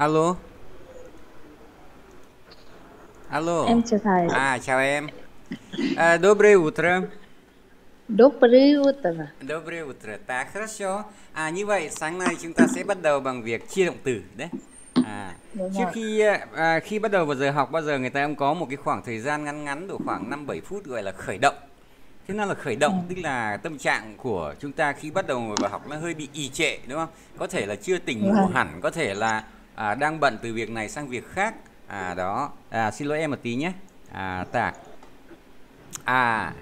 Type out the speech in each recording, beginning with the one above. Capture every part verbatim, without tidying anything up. Alo. Алло. Em chào thầy. А, chào em. А, доброе утро. Доброе утро. Доброе утро. Так, хорошо. À, như vậy sáng nay chúng ta sẽ bắt đầu bằng việc chia động từ đấy. À, trước khi à, khi bắt đầu vào giờ học bao giờ người ta cũng có một cái khoảng thời gian ngắn ngắn đủ khoảng năm bảy phút gọi là khởi động. Thế nên là khởi động ừ. tức là tâm trạng của chúng ta khi bắt đầu ngồi vào học nó hơi bị ì trệ, đúng không? Có thể là chưa tỉnh ngủ hẳn, có thể là à, đang bận từ việc này sang việc khác. À đó, à, xin lỗi em một tí nhé. À tạ. À.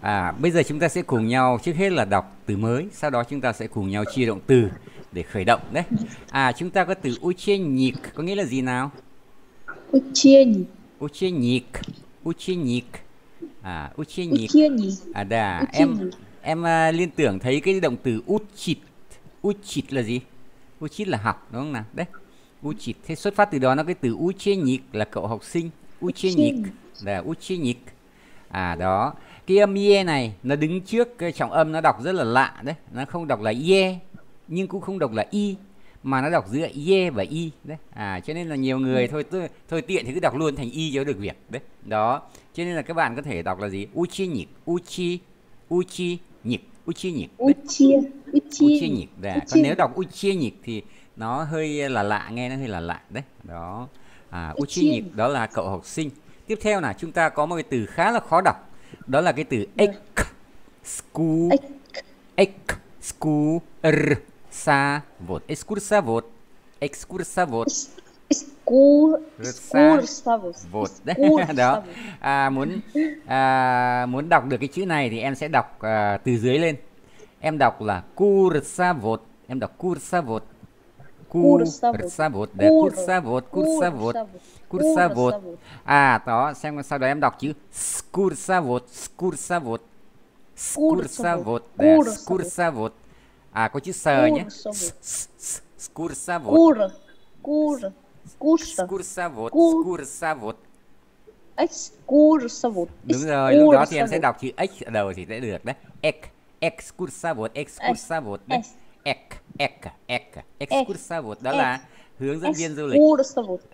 À bây giờ chúng ta sẽ cùng nhau trước hết là đọc từ mới, sau đó chúng ta sẽ cùng nhau chia động từ để khởi động đấy. À chúng ta có từ ученик có nghĩa là gì nào? Ученик. Ученик. Ученик. À ученик. À да, em em uh, liên tưởng thấy cái động từ учить. Учить là gì? Учить là học đúng không nào? Đấy. Учить. Thế xuất phát từ đó nó cái từ ученик là cậu học sinh. Ученик. Là ученик. À đó. Cái âm ye này nó đứng trước cái trọng âm nó đọc rất là lạ đấy. Nó không đọc là ye nhưng cũng không đọc là y mà nó đọc giữa ye và y đấy. À cho nên là nhiều người thôi tôi, thôi tiện thì cứ đọc luôn thành y cho được việc đấy. Đó. Cho nên là các bạn có thể đọc là gì? Ученик, учи, ученик, ученик. Ученик. Còn nếu đọc ученик thì nó hơi là lạ, nghe nó hơi là lạ đấy. Đó. À, ученик đó là cậu học sinh. Tiếp theo là chúng ta có một cái từ khá là khó đọc. Đó là cái từ excursavot. Excursavot. Excursavot. Excursavot. Excursavot. Đó. À, muốn à, muốn đọc được cái chữ này thì em sẽ đọc à, từ dưới lên. Em đọc là cursavot. Em đọc cursavot. Cursavot, да, cursavot, cursavot, cursavot. À, đó, xem sau đó em đọc chữ excursavot, excursavot, excursavot, да, excursavot. À, có chữ sờ nhé. Excursavot. Excursavot, excursavot, excursavot. Excursavot. Đúng rồi, lúc đó thì em sẽ đọc chữ x ở đầu thì sẽ được đấy. Ex, excursavot, excursavot. Ek, ek, ek, excursavot đó là hướng dẫn viên du lịch.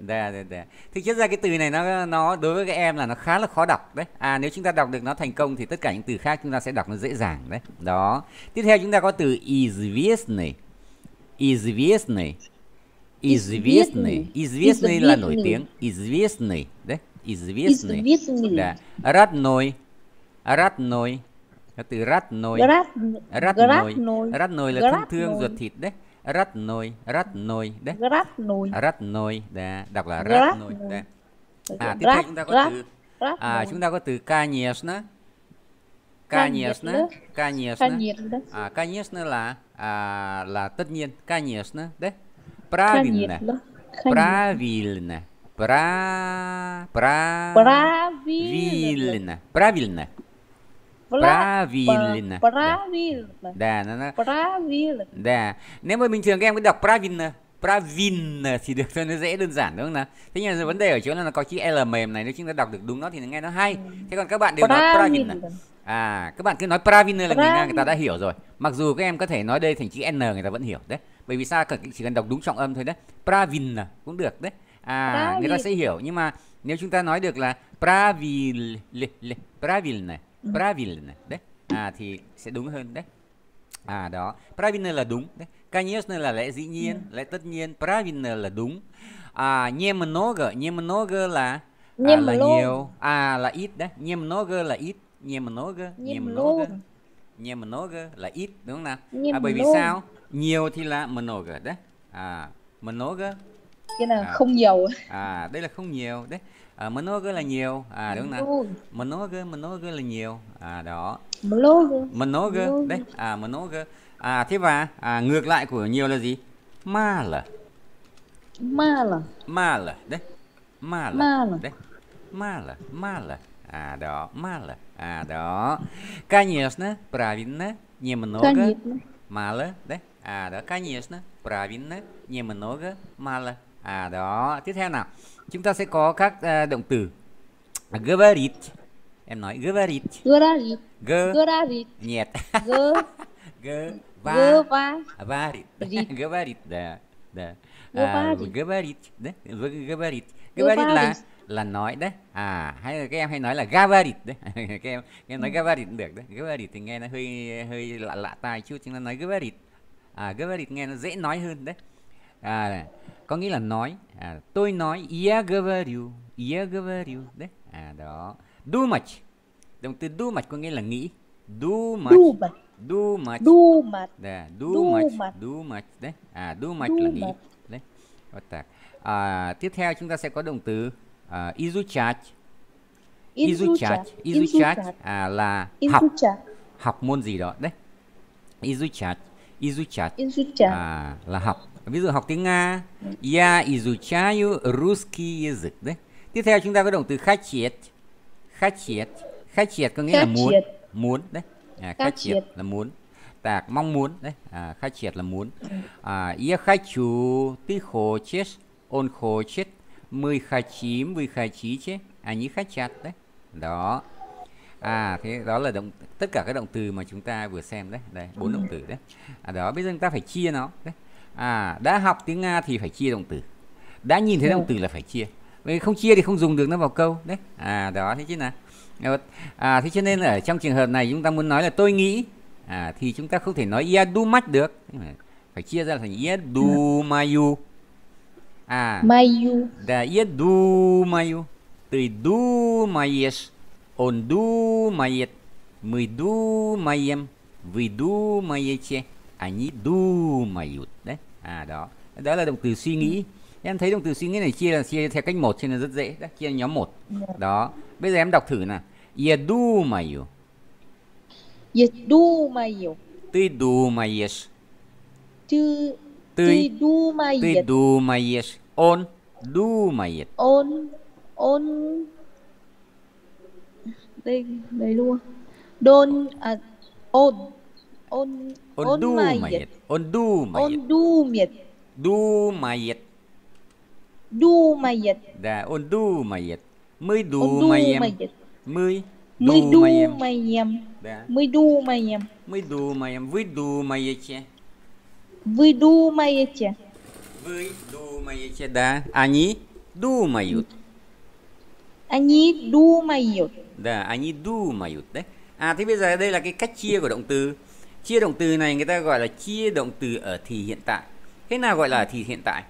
Đà, đà, đà. Thực chất ra cái từ này nó nó đối với các em là nó khá là khó đọc đấy. À nếu chúng ta đọc được nó thành công thì tất cả những từ khác chúng ta sẽ đọc nó dễ dàng đấy. Đó. Tiếp theo chúng ta có từ известный. Известный. Известный. Известный là nổi tiếng. Известный đấy. Известный. Đà. Родной. Родной. Từ родной. Родной. Родной là thân thương ruột thịt đấy. Родной, родной đấy. Родной. Родной đấy, đọc là родной đấy. À tiếp theo chúng ta có từ à chúng ta có từ конечно. Конечно. Конечно. À конечно là à là tất nhiên. Конечно đấy. Правильно. Правильно. Правильно. Правильно. Правильно. Правильно. Да, nó, nó... Правильно. Да. Nếu mà bình thường các em cứ đọc правильно, правильно thì được thôi, nó dễ đơn giản đúng không nào? Thế nhưng vấn đề ở chỗ là nó có chữ L mềm này, nếu chúng ta đọc được đúng nó thì nó nghe nó hay. Thế còn các bạn đều nói правильно. À, các bạn cứ nói правильно là người Nga người ta đã hiểu rồi. Mặc dù các em có thể nói đây thành chữ N người ta vẫn hiểu đấy. Bởi vì sao? Chỉ cần đọc đúng trọng âm thôi đấy. Правильно cũng được đấy. À, người ta sẽ hiểu. Nhưng mà nếu chúng ta nói được là правильно, правильно. Правильно đấy. À thì sẽ đúng hơn đấy. À đó. Правильно là đúng đấy. Конечно là lẽ dĩ nhiên, lẽ tất nhiên. Правильно là đúng. À немного, немного là à, là nhiều. À là ít đấy. Немного là ít. Немного, немного. Немного là ít đúng không nào? À, bởi vì sao? Nhiều thì là много đấy. À много cái là à, không nhiều. À đây là không nhiều đấy. À, много là nhiều, à đúng không nào? Много, много là nhiều, à đó. Много, много, đấy, à много. À thế và à, ngược lại của nhiều là gì? Мало, мало, мало, đấy, мало, đấy, мало, мало, à đó, мало, à đó. Конечно, правильно, немного, мало, đấy, à đó. Конечно, правильно, немного, мало. À đó, tiếp theo nào. Chúng ta sẽ có các uh, động từ. Говорить. Em nói говорить. Говорить. Говорить. Нет. Говорить. Говорить. Да. À, говорить, đấy, говорить, говорить là là nói đấy. À, hay các em hay nói là говорить đấy. Các em, các em nói говорить cũng được đấy. Говорить thì nghe nó hơi hơi lạ lạ tai chút, chúng ta nói говорить. À, говорить nghe nó dễ nói hơn đấy. À, có nghĩa là nói. À, tôi nói, я говорю, я говорю đấy. À, đó. Думать. Động từ думать có nghĩa là nghĩ. Думать. Думать. Думать. Думать. Да, думать. Думать đấy. À, думать là nghĩ. Đấy. À, tiếp theo chúng ta sẽ có động từ à, изучать. Изучать. Изучать à, là học. Học môn gì đó đấy. Изучать. Изучать. À, là học. Ví dụ học tiếng Nga. Я изучаю русский язык đấy. Tiếp theo chúng ta có động từ хотеть. Хотеть. Хотеть có nghĩa là muốn. Muốn đấy. À, хотеть là muốn. Так, mong muốn đấy. À, хотеть là muốn. À, я хочу, ты хочешь, он хочет, мы хотим, вы хотите, они хотят đấy. Đó. À, thế đó là động, tất cả các động từ mà chúng ta vừa xem đấy. Đây, bốn động từ đấy. À, đó, bây giờ chúng ta phải chia nó. Đấy. À, đã học tiếng Nga thì phải chia động từ. Đã nhìn thấy động từ là phải chia. Vì không chia thì không dùng được nó vào câu đấy. À, đó thế chứ nào. À, thế cho nên ở trong trường hợp này chúng ta muốn nói là tôi nghĩ à, thì chúng ta không thể nói я думать được, phải chia ra thành я думаю. À, да, я думаю. Ты думаешь, он думает, мы думаем, вы думаете, они думают. Đấy. À, đó. Đó là động từ suy nghĩ. Em thấy động từ suy nghĩ này chia là chia theo cách một cho nên rất dễ. Đó, chia nhóm một. Đó. Bây giờ em đọc thử nào. Я думаю. Я думаю. Ты думаешь. Ты, ты, ты думаешь. Ты думаешь. Он думает. Он, он. Đây, đây luôn. Don, à, он, он, он, он думает. Он думает. Он думает. Думает. Думает. Да, он думает. Мы думаем. Мы думаем. Мы думаем. Мы думаем. Вы думаете. Вы думаете. Вы думаете, да. Они думают. Они думают. Да, они думают. Đấy. À, thế bây giờ đây là cái cách chia của động từ. Chia động từ này người ta gọi là chia động từ ở thì hiện tại. Thế nào gọi là thì hiện tại?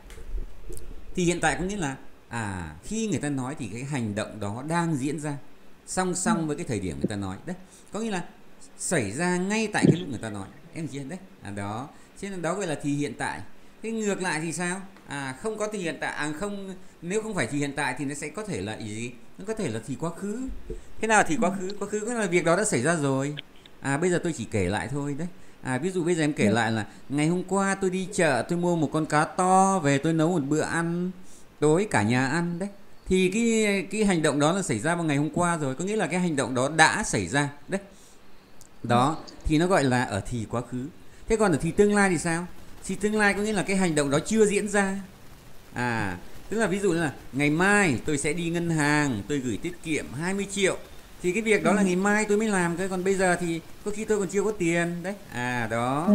Thì hiện tại có nghĩa là à, khi người ta nói thì cái hành động đó đang diễn ra song song với cái thời điểm người ta nói đấy, có nghĩa là xảy ra ngay tại cái lúc người ta nói, em hiểu đấy. À, đó, cho nên đó gọi là thì hiện tại. Thế ngược lại thì sao? À, không có thì hiện tại, à, không, nếu không phải thì hiện tại thì nó sẽ có thể là gì? Nó có thể là thì quá khứ. Thế nào thì quá khứ? Quá khứ có nghĩa là việc đó đã xảy ra rồi. À, bây giờ tôi chỉ kể lại thôi đấy. À, ví dụ bây giờ em kể lại là ngày hôm qua tôi đi chợ, tôi mua một con cá to về, tôi nấu một bữa ăn tối cả nhà ăn đấy. Thì cái cái hành động đó là xảy ra vào ngày hôm qua rồi, có nghĩa là cái hành động đó đã xảy ra đấy. Đó, thì nó gọi là ở thì quá khứ. Thế còn ở thì tương lai thì sao? Thì tương lai có nghĩa là cái hành động đó chưa diễn ra. À, tức là ví dụ là ngày mai tôi sẽ đi ngân hàng, tôi gửi tiết kiệm hai mươi triệu. Thì cái việc đó là ngày mai tôi mới làm thôi, còn bây giờ thì có khi tôi còn chưa có tiền đấy. À, đó.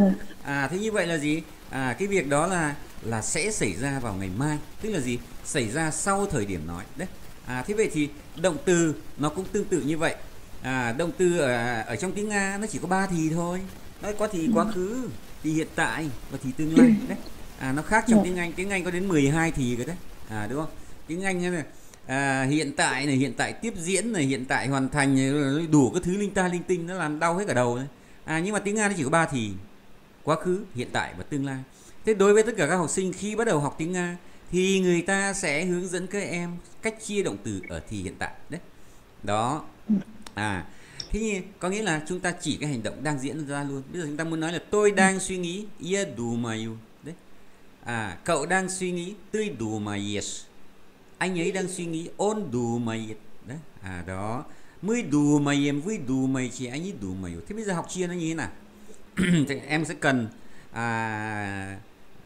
À, thế như vậy là gì? À, cái việc đó là là sẽ xảy ra vào ngày mai, tức là gì? Xảy ra sau thời điểm nói đấy. À, thế vậy thì động từ nó cũng tương tự như vậy. À, động từ ở, ở trong tiếng Nga nó chỉ có ba thì thôi. Nó có thì quá khứ, thì hiện tại và thì tương lai đấy. À, nó khác trong tiếng Anh, tiếng Anh có đến mười hai thì rồi đấy. À, đúng không? Tiếng Anh này, à, hiện tại này, hiện tại tiếp diễn này, hiện tại hoàn thành này, đủ các thứ linh ta linh tinh, nó làm đau hết cả đầu này. À, nhưng mà tiếng Nga nó chỉ có ba thì: quá khứ, hiện tại và tương lai. Thế đối với tất cả các học sinh khi bắt đầu học tiếng Nga thì người ta sẽ hướng dẫn các em cách chia động từ ở thì hiện tại đấy. Đó. À, thế có nghĩa là chúng ta chỉ cái hành động đang diễn ra luôn. Bây giờ chúng ta muốn nói là tôi đang suy nghĩ, я думаю. Đấy. À, cậu đang suy nghĩ, ты думаешь. Anh ấy đang suy nghĩ, он думает. Đấy. À, đó. Мы думаем, вы думаете, они думают. Thế bây giờ học chia nó như thế nào? Thì em sẽ cần à,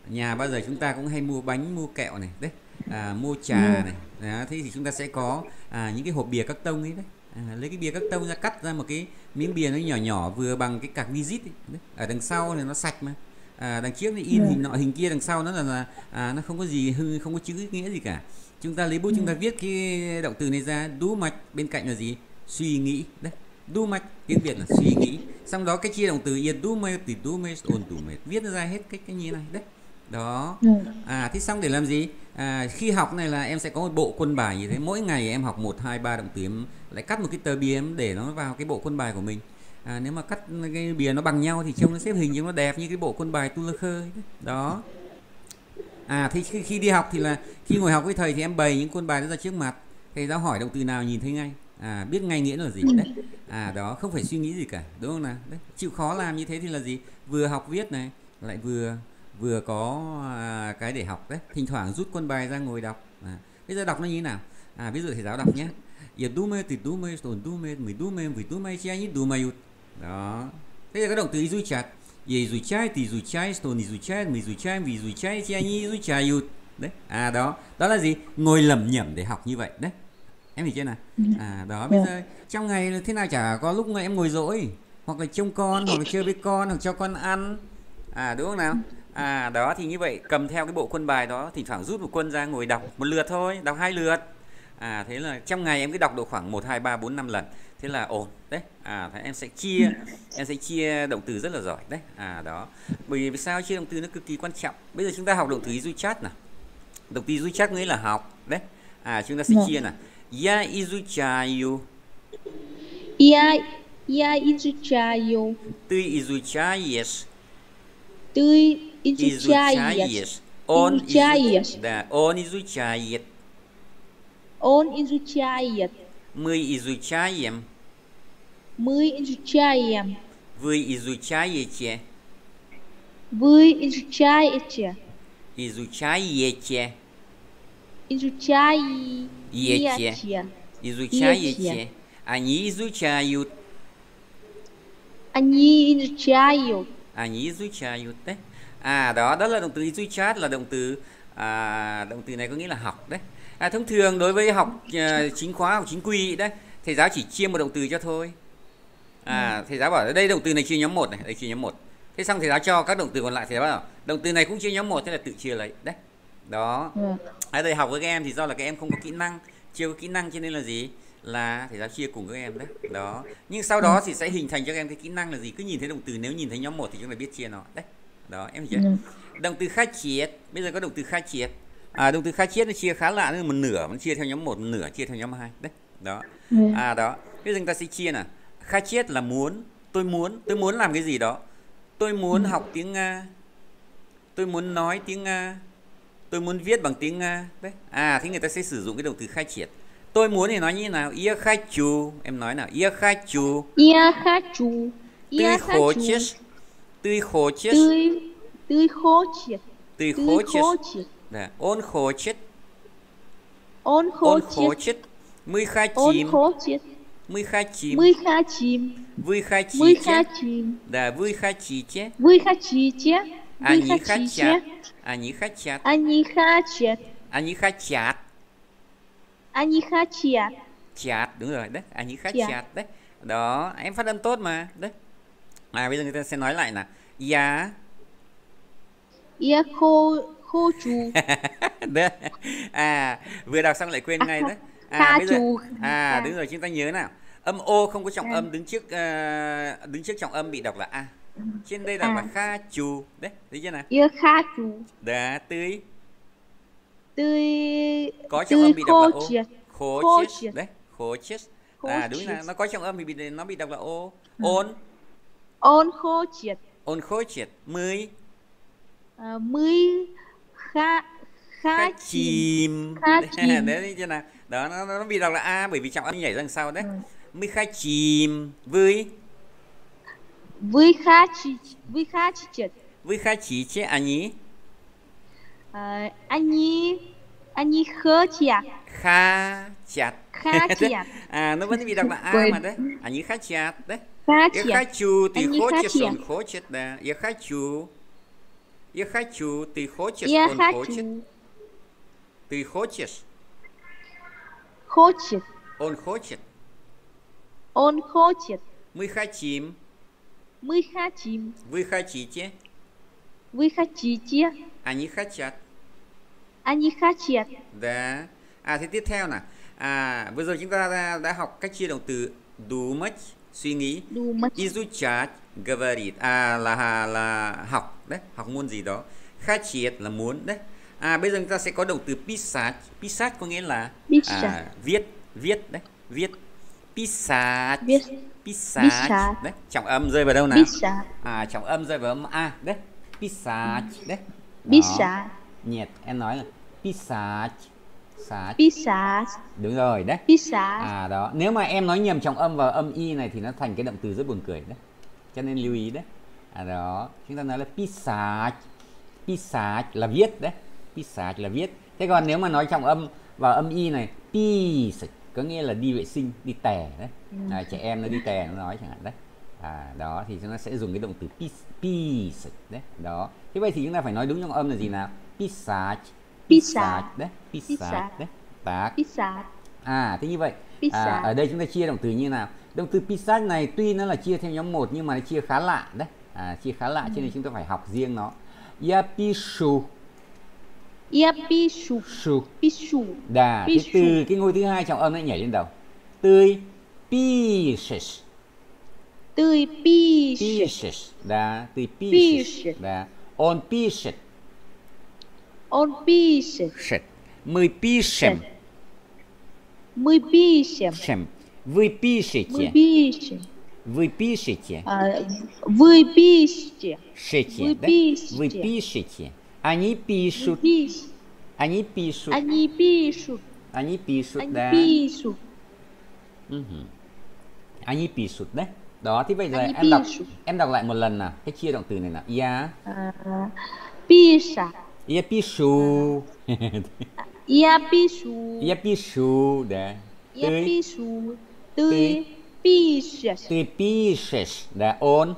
nhà bao giờ chúng ta cũng hay mua bánh, mua kẹo này, đấy, à, mua trà này. Đó, thế thì chúng ta sẽ có à, những cái hộp bìa các tông ấy đấy. À, lấy cái bìa các tông ra, cắt ra một cái miếng bìa nó nhỏ nhỏ vừa bằng cái cạc visit ấy. Đấy. Ở đằng sau này nó sạch mà. à, đằng trước này in hình nọ hình kia, đằng sau nó là à, nó không có gì, không có chữ nghĩa gì cả. Chúng ta lấy bút chúng ta viết cái động từ này ra, đu mạch bên cạnh là gì? Suy nghĩ đấy. Đu mạch tiếng Việt là suy nghĩ. Xong đó cái chia động từ yên đu mê thì đu mê ồn tù mệt, viết ra hết cái cái như này đấy. Đó. À thế xong để làm gì? À, khi học này là em sẽ có một bộ quân bài như thế, mỗi ngày em học một hai ba động từ, em lại cắt một cái tờ bìa em để nó vào cái bộ quân bài của mình. À, nếu mà cắt cái bìa nó bằng nhau thì trông nó xếp hình trông nó đẹp như cái bộ quân bài tu khơi đó. À thì khi, khi đi học thì là khi ngồi học với thầy thì em bày những quân bài đó ra trước mặt, thầy giáo hỏi động từ nào nhìn thấy ngay, à biết ngay nghĩa là gì đấy. À đó, không phải suy nghĩ gì cả, đúng không nào? Đấy, chịu khó làm như thế thì là gì, vừa học viết này lại vừa vừa có à, cái để học đấy. Thỉnh thoảng rút quân bài ra ngồi đọc. À, bây giờ đọc nó như thế nào? À ví dụ thầy giáo đọc nhé, giờ du mê thì du mê tồn du mê mười du mê mười du mê chia như du mê yut đó. Thế là cái động từ изучать. Изучать thì изучать, что он изучает, мы изучаем, вы изучаете, они изучают. Đấy. À đó, đó là gì? Ngồi lẩm nhẩm để học như vậy đấy. Em hiểu chưa nào? À đó, bây giờ trong ngày thế nào chả có lúc mà em ngồi dỗi, hoặc là trông con, hoặc là chơi với con, hoặc cho con ăn. À đúng không nào? À đó thì như vậy, cầm theo cái bộ quân bài đó, thỉnh thoảng rút một quân ra ngồi đọc một lượt thôi, đọc hai lượt. À thế là trong ngày em cứ đọc độ khoảng một hai ba bốn năm lần. Thế là ổn đấy. À em sẽ chia em sẽ chia động từ rất là giỏi đấy. À đó. Bởi vì sao chia động từ nó cực kỳ quan trọng. Bây giờ chúng ta học động từ изучать nào. Động từ изучать nghĩa là học đấy. À chúng ta sẽ yeah. chia nào. Я изучаю. Я я изучаю. Ты изучаешь. Ты изучаешь. Он изучает. Да, он изучает. Он изучает. Мы изучаем. Мы изучаем. Вы изучаете. Вы изучаете. Изучаете. Изучаете. Изучаете. Изучаете. Они изучают. Они изучают. Они изучают. Đấy. À đó, đó là động từ изучать, là động từ à, động từ này có nghĩa là học đấy. À, thông thường đối với học uh, chính khóa học chính quy đấy, thầy giáo chỉ chia một động từ cho thôi. À, thầy giáo bảo đây động từ này chia nhóm một này, đây chia nhóm một. Thế xong thầy giáo cho các động từ còn lại, thầy giáo bảo động từ này cũng chia nhóm một, thế là tự chia lấy đấy. Đó. Ở à, đây học với các em thì do là các em không có kỹ năng, chưa có kỹ năng cho nên là gì? Là thầy giáo chia cùng các em đấy. Đó. Nhưng sau đó thì sẽ hình thành cho các em cái kỹ năng là gì? Cứ nhìn thấy động từ, nếu nhìn thấy nhóm một thì chúng ta biết chia nó đấy. Đó, em hiểu chưa? Động từ хотеть, bây giờ có động từ хотеть. À, động từ хотеть nó chia khá lạ, nó một nửa nó chia theo nhóm một, một nửa chia theo nhóm hai đấy. Đó. À đó. Thế chúng ta sẽ chia nào. Хотеть là muốn, tôi muốn, tôi muốn làm cái gì đó. Tôi muốn học tiếng Nga. Tôi muốn nói tiếng Nga. Tôi muốn viết bằng tiếng Nga đấy. À thế người ta sẽ sử dụng cái động từ хотеть. Tôi muốn thì nói như thế nào? Я хочу. Em nói nào? Я хочу. Я хочу. Ты хочешь. Ты хочешь. Ты хочешь. Ты хочешь. Да. Он хочет. Он хочет. Он хочет. Мы хотим. Он хочет. Мы хотим. Мы хотим. Вы хотите. Мы хотим. Да, вы хотите. Вы хотите. Они вы хотите. Хотят. Они хотят. Они хотят. Они хотят. Они хотят. Chát, đúng rồi đấy. Они хотят yeah. đấy. Đó, em phát âm tốt mà đấy. À bây giờ người ta sẽ nói lại là я. Я хочу. Хочу. À, vừa đọc xong lại quên ngay đấy. À, bây giờ, à đúng rồi, chúng ta nhớ nào. Âm ô không có trọng âm, đứng trước uh, đứng trước trọng âm bị đọc là a. Trên đây đọc là kha chu đấy, thấy chưa nào? Yêu kha chu. Đã tươi. Tươi. Có trọng âm bị đọc là ô. Khổ chết. Đấy, khổ chết. À đúng là nó có trọng âm thì bị nó bị đọc là ô. Ôn. Ôn khổ chết. Ôn khổ chết. Mười. Mười. Kha, kha chìm. Đấy thế nào? Đó nó, nó bị đọc là a bởi vì trọng âm nhảy ra đằng sau đấy. Mới kha chìm với với kha chi với kha chi chết với kha chi chết anh ấy anh ấy anh ấy khơ chặt kha chặt kha chặt à nó vẫn bị đọc là a mà đấy anh ấy kha chặt đấy. Я хочу, ты хочешь, он хочет, да. Я хочу. Я хочу, ты хочешь, я он хочу. Хочет. Ты хочешь? Хочет. Он хочет. Он хочет. Мы хотим. Мы хотим. Вы хотите. Вы хотите. Они хотят. Они хотят. Да. À, thế tiếp theo nè. À, vừa rồi chúng ta đã, đã học cách chia động từ думать, suy nghĩ, думать. Изучать, говорить. À, là, là học đấy, học môn gì đó. Хотеть là muốn đấy. À, bây giờ chúng ta sẽ có động từ писать. Писать có nghĩa là à, viết, viết đấy, viết. Писать, писать đấy. Trọng âm rơi vào đâu nào? À, trọng âm rơi vào âm a đấy. Писать đấy. Писать. Nhiệt, em nói là писать. Писать. Đúng rồi đấy. Pisa. À đó, nếu mà em nói nhầm trọng âm vào âm y này thì nó thành cái động từ rất buồn cười đấy. Cho nên lưu ý đấy. À đó, chúng ta nói là pisa. Pisa là viết đấy. Pisa là viết. Thế còn nếu mà nói trọng âm vào âm y này, pisa có nghĩa là đi vệ sinh, đi tè đấy. À, trẻ em nó đi tè nó nói chẳng hạn đấy. À đó thì chúng ta sẽ dùng cái động từ pisa đấy. Đó. Thế vậy thì chúng ta phải nói đúng trọng âm là gì nào? Pisa. Pisa đấy, pisa đấy, tá. Pisa. À, thế như vậy. À, ở đây chúng ta chia động từ như nào? Động từ pisa này tuy nó là chia theo nhóm một nhưng mà nó chia khá lạ đấy. À, chia khá lạ ừ. Cho nên chúng ta phải học riêng nó. Ya pisu. Ya pisu. Pisu. Đà, cái từ cái ngôi thứ hai trọng âm nó nhảy lên đầu. Tươi pishes. Tươi pishes. Đà, tươi pishes. Đà, on pishes. Он пишет. Мы пишем. Мы пишем. Вы пишете. Мы пишем. Вы пишете. Вы пишете. Шете, да? Вы пишете. Они пишут. Они пишут. Они пишут. Они пишут, да. Они пишут, да? Đó, thì bây giờ em đọc em đọc lại một lần nào cái chia động từ này nào. Я пишу. Я пишу. Я пишу. Я пишу, да. Я ты, пишу. Ты, ты пишешь. Ты пишешь, да. Он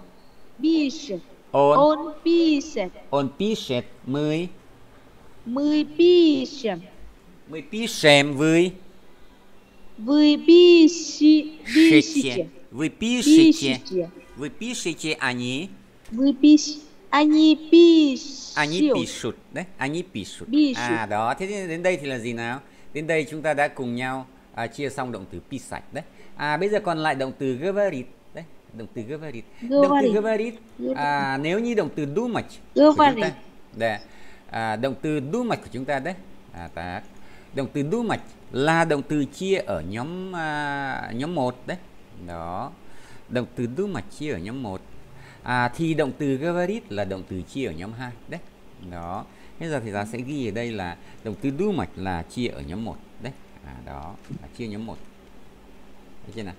пишет. Он, он пишет. Он пишет. Мы. Мы пишем. Мы пишем. Вы. Вы пиши, пишете. Вы пишете. Пишите. Вы пишете. Они. Вы пишете. Они пишут. Они пишут đấy, они пишут. À đó, thế đến đây thì là gì nào? Đến đây chúng ta đã cùng nhau à, chia xong động từ писать đấy. À bây giờ còn lại động từ говорить đấy, động từ говорить. Động từ говорить. À nếu như động từ думать của chúng ta. Đấy. À động từ думать của chúng ta đấy. À tá. Động từ думать là động từ chia ở nhóm à, nhóm một đấy. Đó. Động từ думать chia ở nhóm một. À, thì động từ говорить là động từ chia ở nhóm hai đấy. Đó. Bây giờ thì ta sẽ ghi ở đây là động từ думать là chia ở nhóm một đấy. À đó, là chia nhóm một. Thấy chưa nào?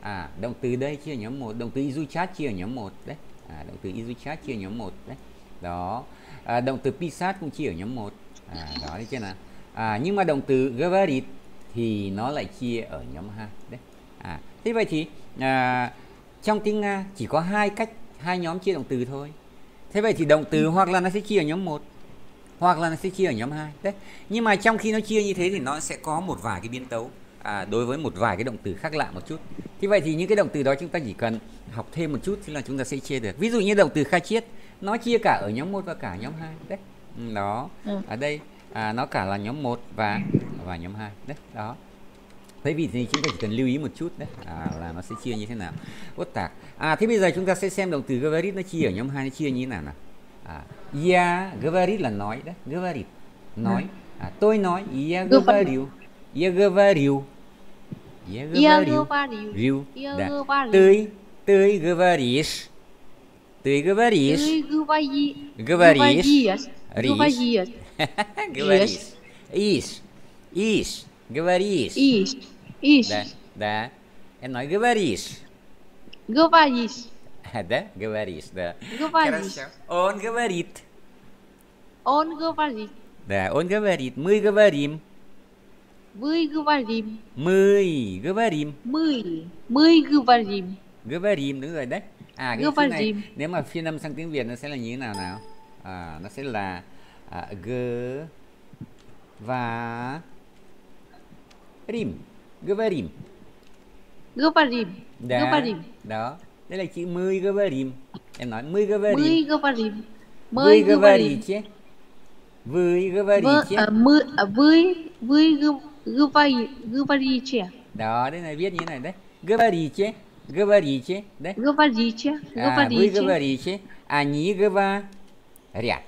À, động từ đây chia nhóm một, động từ изучать chia ở nhóm một đấy. À, động từ изучать chia nhóm một đấy. Đó. À, động từ писать cũng chia ở nhóm một. À đó, thấy chưa nào? À nhưng mà động từ говорить thì nó lại chia ở nhóm hai đấy. À, thế vậy thì à, trong tiếng Nga chỉ có hai cách, hai nhóm chia động từ thôi. Thế vậy thì động từ hoặc là nó sẽ chia ở nhóm một hoặc là nó sẽ chia ở nhóm hai đấy. Nhưng mà trong khi nó chia như thế thì nó sẽ có một vài cái biến tấu à, đối với một vài cái động từ khác lạ một chút. Thế vậy thì những cái động từ đó chúng ta chỉ cần học thêm một chút thì là chúng ta sẽ chia được. Ví dụ như động từ хотеть, nó chia cả ở nhóm một và cả nhóm hai đấy. Đó, ở đây à, nó cả là nhóm một và và nhóm hai đấy. Đó. Thế vì thì chúng ta chỉ cần lưu ý một chút đấy à, là nó sẽ chia như thế nào. Ốt tạc. À thế bây giờ chúng ta sẽ xem động từ говорить nó chia ở nhóm hai nó chia như thế nào nào. À, я говорить là nói đấy, говорить nói. À, tôi nói, я говорю. Я говорю. Я говорю. Ты, ты говоришь. Ты говоришь. Говоришь. Говоришь. Говоришь. Ишь. Ишь. Говоришь. Ишь. Ишь. Да, да. Em nói говоришь. Говоришь. Да, говоришь, да. Говоришь. Хорошо. Он говорит. Он говорит. Да, он говорит. Мы говорим. Вы говорим. Мы говорим. Мы. Мы говорим. Говорим, đúng rồi đấy. À, cái chữ này, nếu mà phiên âm sang tiếng Việt nó sẽ là như thế nào nào? À, nó sẽ là à, g và Rìm, говорим. Говорим. Говорим. Đó. Đây là chữ мы говорим. Em nói мы говорим. Мы говорим. Вы говорите. Вы говорите. Вы, вы, вы, вы говорите. Да, đây này viết như này đấy. Говорите, говорите, đấy. Говорите, говорите. Вы говорите. Они говорят.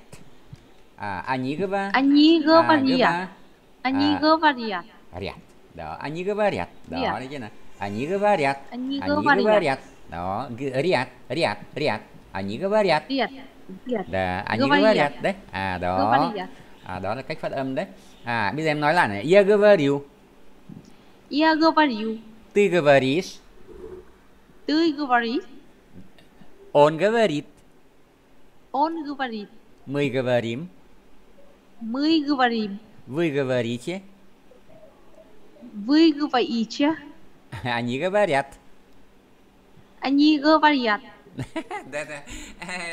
Они говорят. Они говорят. Они говорят. Да, они говорят. Да, đây này. Они говорят. Они говорят. Đó, ряд, ряд, ряд. Они говорят. Да, они говорят. Đấy. À, đó. À, đó là cách phát âm đấy. À, bây giờ em nói lại này. Я говорю. Я говорю. Ты говоришь. Ты говоришь. Он говорит. Он говорит. Мы говорим. Мы говорим. Вы говорите. Вы говорите. Они говорят. Они говорят. Đấy, đấy.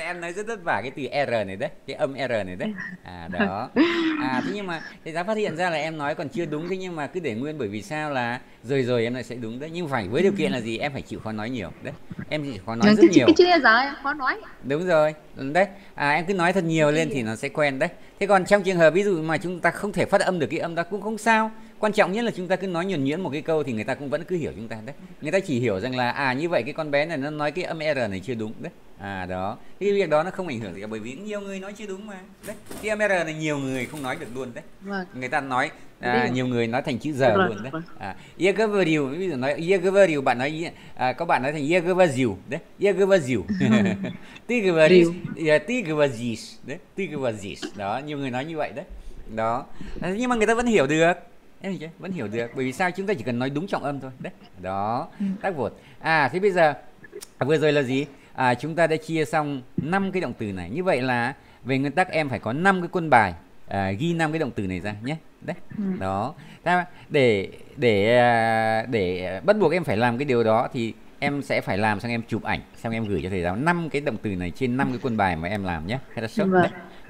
Em nói rất vất vả cái từ R này đấy, cái âm R này đấy. À đó. À thế nhưng mà thầy giáo phát hiện ra là em nói còn chưa đúng, thế nhưng mà cứ để nguyên, bởi vì sao là rồi rồi em lại sẽ đúng đấy. Nhưng phải với điều kiện là gì? Em phải chịu khó nói nhiều đấy. Em chỉ khó nói rất nhiều. Cái chữ giáo em khó nói. Đúng rồi. Đấy. À em cứ nói thật nhiều lên thì nó sẽ quen đấy. Thế còn trong trường hợp ví dụ mà chúng ta không thể phát âm được cái âm đó cũng không sao. Quan trọng nhất là chúng ta cứ nói nhuần nhuyễn một cái câu thì người ta cũng vẫn cứ hiểu chúng ta đấy. Người ta chỉ hiểu rằng là à như vậy cái con bé này nó nói cái âm R này chưa đúng đấy. À đó. Cái việc đó nó không ảnh hưởng gì cả, bởi vì nhiều người nói chưa đúng mà. Đấy. Cái âm R này nhiều người không nói được luôn đấy. Người ta nói à, nhiều người nói thành chữ giờ luôn đấy. À Yegavariu, ví dụ nói Yegavariu, bạn nói à, các bạn nói thành Yegavariu đấy. Yegavariu. Tigavaris, Tigavazis đấy, Tigavazis. Đó, nhiều người nói như vậy đấy. Đó. Nhưng mà người ta vẫn hiểu được. Em chưa? Vẫn hiểu được, bởi vì sao? Chúng ta chỉ cần nói đúng trọng âm thôi đấy. Đó, tác vột. À thế bây giờ vừa rồi là gì? À, chúng ta đã chia xong năm cái động từ này. Như vậy là về nguyên tắc em phải có năm cái quân bài, à, ghi năm cái động từ này ra nhé. Đấy. Đó. Để để để bắt buộc em phải làm cái điều đó thì em sẽ phải làm, xong em chụp ảnh, xong em gửi cho thầy giáo năm cái động từ này trên năm cái quân bài mà em làm nhé.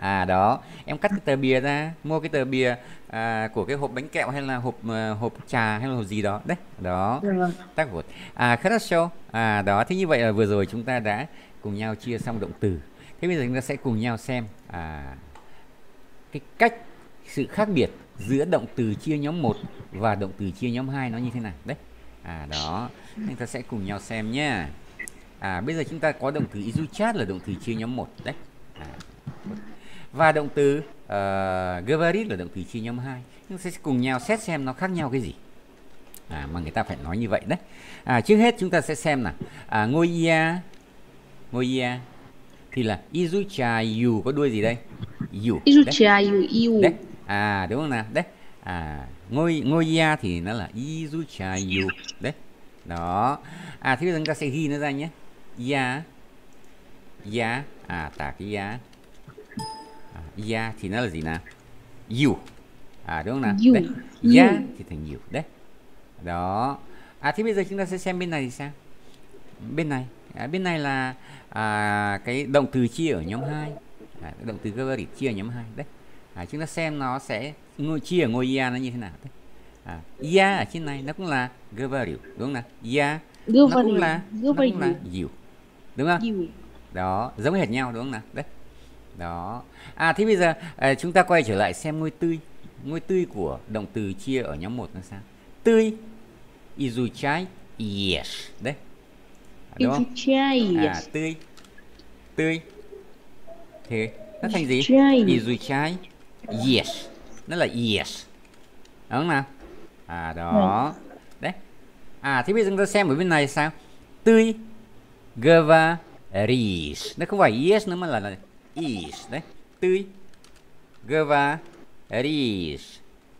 À đó, em cắt cái tờ bìa ra, mua cái tờ bìa à, của cái hộp bánh kẹo hay là hộp uh, hộp trà hay là hộp gì đó đấy. Đó. Так вот. À хорошо. À đó, thế như vậy là vừa rồi chúng ta đã cùng nhau chia xong động từ. Thế bây giờ chúng ta sẽ cùng nhau xem à, cái cách, sự khác biệt giữa động từ chia nhóm một và động từ chia nhóm hai nó như thế nào đấy. À đó, chúng ta sẽ cùng nhau xem nhá. À bây giờ chúng ta có động từ изучать là động từ chia nhóm một đấy. À, và động từ uh, говорить là động từ chia nhóm hai. Chúng sẽ cùng nhau xét xem nó khác nhau cái gì à, mà người ta phải nói như vậy đấy. À, trước hết chúng ta sẽ xem là à, ngôi ia, ngôi ia thì là изучаю có đuôi gì đây? You. Изучаю. Đấy. À đúng không nào? Đấy. À ngôi ngôi ia thì nó là изучаю đấy. Đó. À thế bây giờ chúng ta sẽ ghi nó ra nhé. Ia. Ia. À tả cái ia. Ya thì nó là gì nào? You. À đúng không nào? You. Đấy. Ya thì thành you. Đấy. Đó. À thế bây giờ chúng ta sẽ xem bên này thì sao? Bên này. À, bên này là à, cái động từ chia ở nhóm hai. À, động từ говорить chia ở nhóm hai. Đấy. À, chúng ta xem nó sẽ chia ở ngôi ya nó như thế nào. Đấy. À, ya ở trên này nó cũng là говорю. Đúng không nào? Ya nó cũng là, nó cũng là you. Đúng không? You. Đó. Giống hệt nhau đúng không nào? Đấy. Đó. À thế bây giờ à, chúng ta quay trở lại xem ngôi tươi. Ngôi tươi của động từ chia ở nhóm một là sao? Tươi изучай ешь. Đấy. Đúng không? À tươi. Tươi. Thế nó thành gì? Изучай ешь. Nó là ешь. Đúng không nào? À đó. Đấy. À thế bây giờ chúng ta xem ở bên này sao? Tươi говоришь. Nó không phải ешь nữa mà là, là is đấy. Tươi говоришь.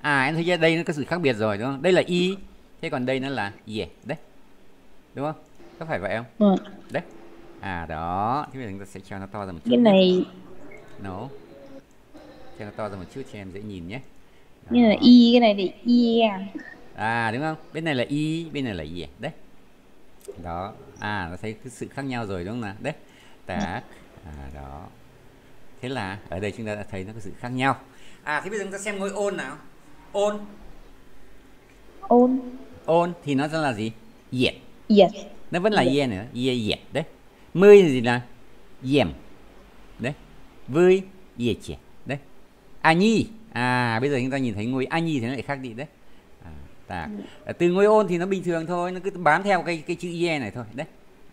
À em thấy ra đây nó có sự khác biệt rồi đúng không? Đây là i, thế còn đây nó là ye yeah, đấy. Đúng không? Có phải vậy không? Ừ. Đấy. À đó, thế bây giờ chúng ta sẽ cho nó to ra một chút. Cái này nó no. Cho nó to ra một chút cho em dễ nhìn nhé. Đó. Như là i cái này thì i yeah. À đúng không? Bên này là i, bên này là ye yeah. Đấy. Đó. À nó thấy cái sự khác nhau rồi đúng không nào? Đấy. Tá. À đó. Thế là ở đây chúng ta đã thấy nó có sự khác nhau. À thế bây giờ chúng ta xem ngôi ôn nào. Ôn. Ôn. Ôn thì nó sẽ là gì? Yet. Yet. Nó vẫn là ye nữa. Ye yet đấy. Mươi thì gì là? Yem. Đấy. với дети. Đấy. Они. À, bây giờ chúng ta nhìn thấy ngôi они thì nó lại khác đi đấy. À, từ ngôi ôn thì nó bình thường thôi, nó cứ bám theo cái cái chữ ye này thôi. Đấy.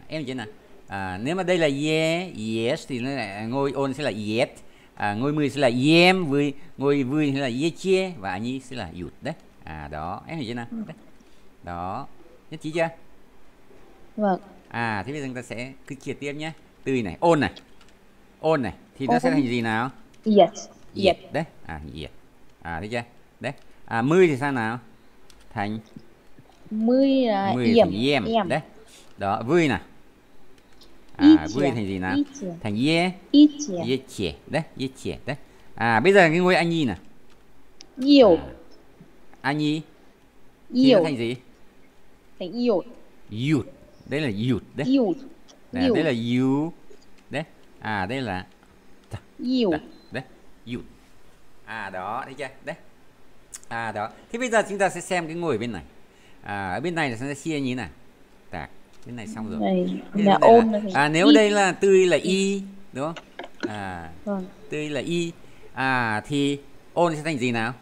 Em thấy nào? À, nếu mà đây là ye, yes thì nó lại ngôi ôn sẽ là yet. À, ngôi mười sẽ là yem, với ngôi vui sẽ là yeche và они sẽ là yut đấy. À đó, em hiểu chưa nào? Đấy. Đó. Nhất trí chưa? Vâng. À, thế bây giờ chúng ta sẽ cứ chia tiếp nhé. Từ này, ôn này. Ôn này thì nó sẽ thành gì nào? Yes. Yes. Đấy. À, yes. À, thấy chưa? Đấy. À, mười thì sao nào? Thành mười là yem. Yem. Đấy. Đó, vui nè. À, vui thành gì nào? Thành ye. Ye che. Đấy, ye che. Đấy. À, bây giờ cái ngôi anh nhi nè. Yêu. Anh nhi. Yêu thành gì? Thành yêu. Yut. Đây là yut đấy. Yut. Đây, đây là you. Đấy. À, đây là yêu. Đấy. Yut. À đó, thấy chưa? Đấy. À đó. Thế bây giờ chúng ta sẽ xem cái ngồi bên này. À, ở bên này là chúng ta chia như thế nào? Tạc. Bên này xong rồi. Đây, là ôn là... À, nếu y. Đây là tươi là y, đúng không? À, vâng. Tươi là y. À, thì ôn sẽ thành gì nào?